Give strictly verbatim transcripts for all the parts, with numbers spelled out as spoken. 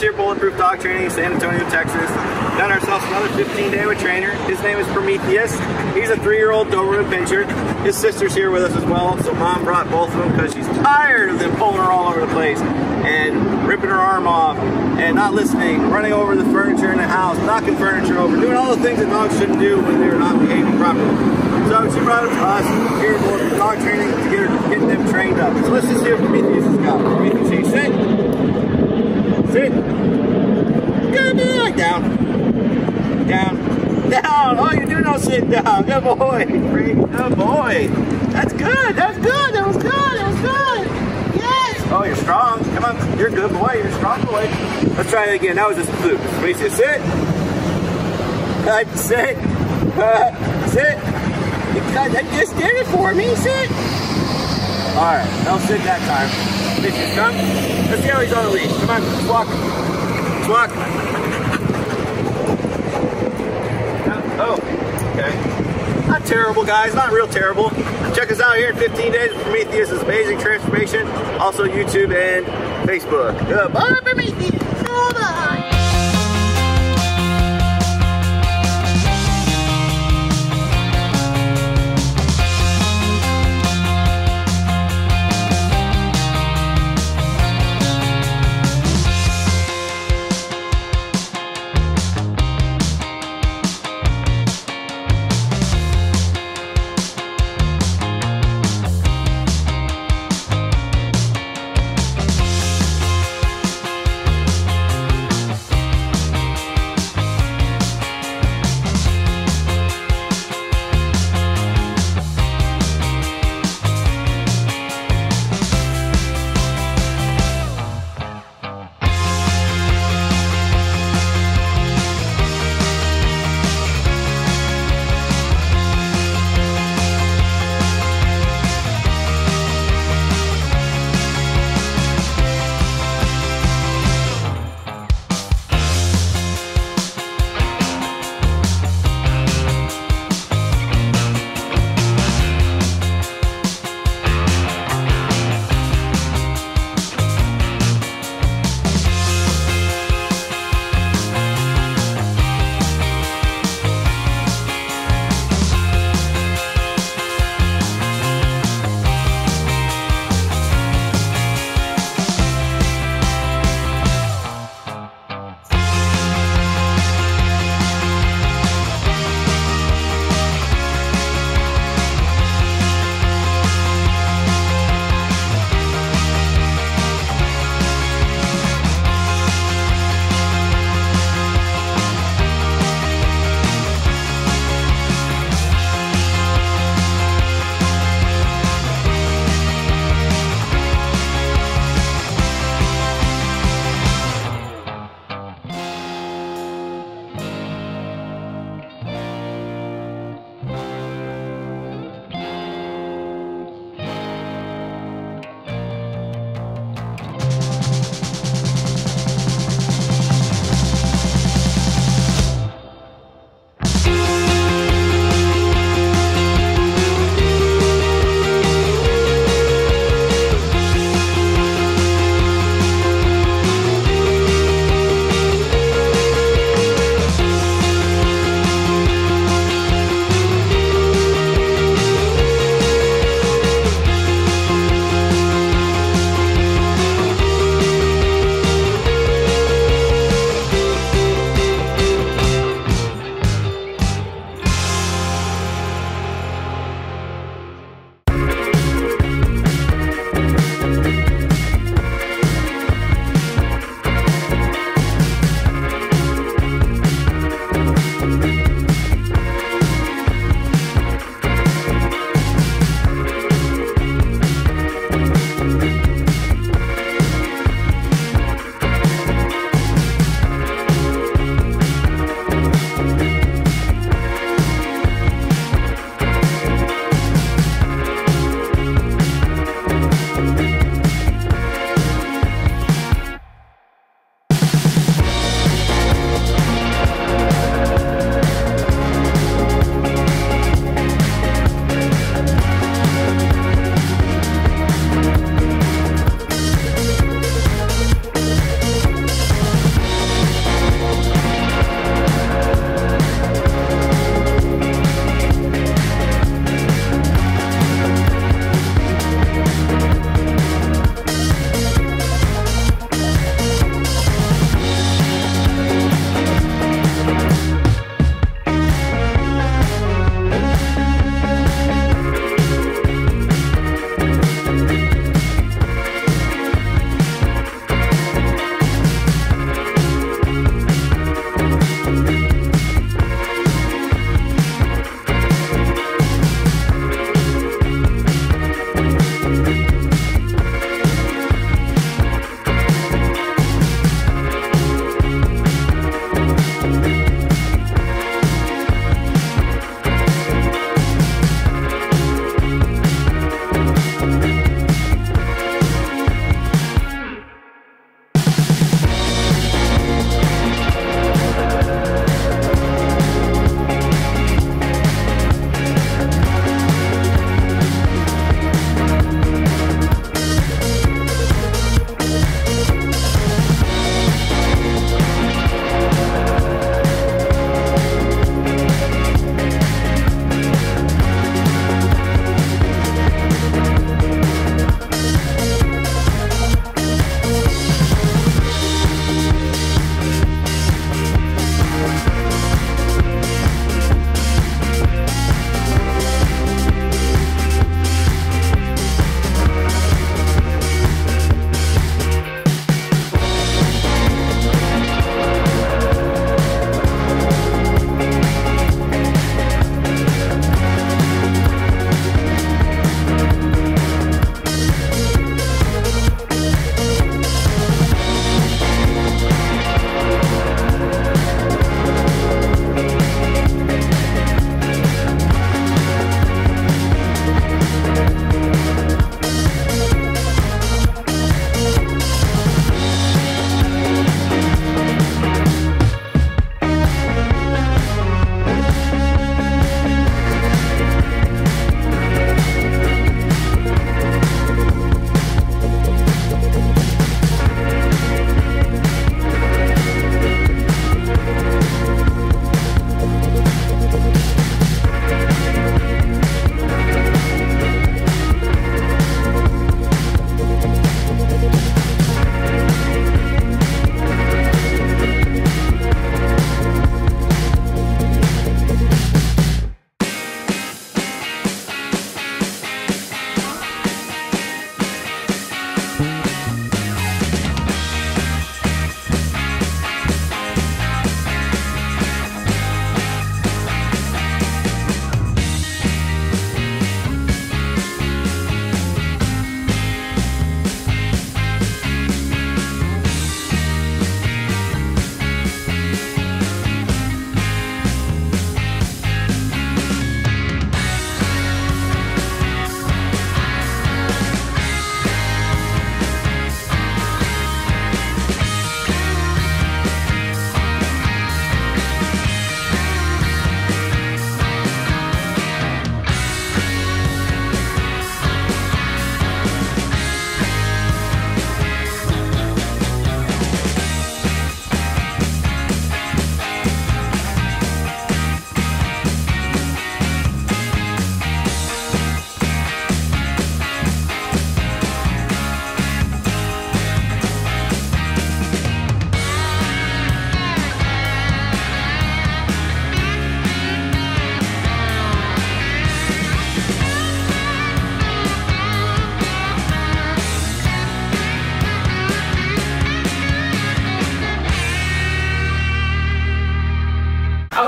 This is your Bulletproof Dog Training in San Antonio, Texas. Done ourselves another fifteen day with trainer. His name is Prometheus. He's a three year old Doberman Pinscher. His sister's here with us as well, so mom brought both of them because she's tired of them pulling her all over the place and ripping her arm off and not listening, running over the furniture in the house, knocking furniture over, doing all the things that dogs shouldn't do when they're not behaving properly. So she brought them to us here at Bulletproof Dog Training to get, her, get them trained up. So let's just see what Prometheus has got. Prometheus, say sit. Sit. Good. Like down. Down, down, oh, you do no sit down, good boy, good boy, that's good, that's good, that was good, that was good, yes, oh, you're strong, come on, you're a good boy, you're a strong boy, let's try it again, that was just a fluke, we should sit, uh, sit, uh, sit, that just did it for me, sit, alright, don't sit that time, we should come, let's see how he's on the leash, come on, let's walk, let's walk. Oh, okay. Not terrible, guys. Not real terrible. Check us out here in fifteen days with Prometheus' amazing transformation. Also, YouTube and Facebook. Goodbye, Prometheus. Goodbye.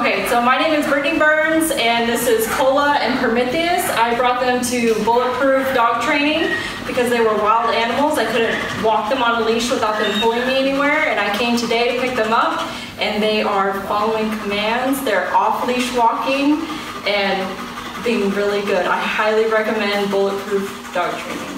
Okay, so my name is Brittany Burns, and this is Cola and Prometheus. I brought them to Bulletproof Dog Training because they were wild animals. I couldn't walk them on a leash without them pulling me anywhere, and I came today to pick them up, and they are following commands. They're off-leash walking and being really good. I highly recommend Bulletproof Dog Training.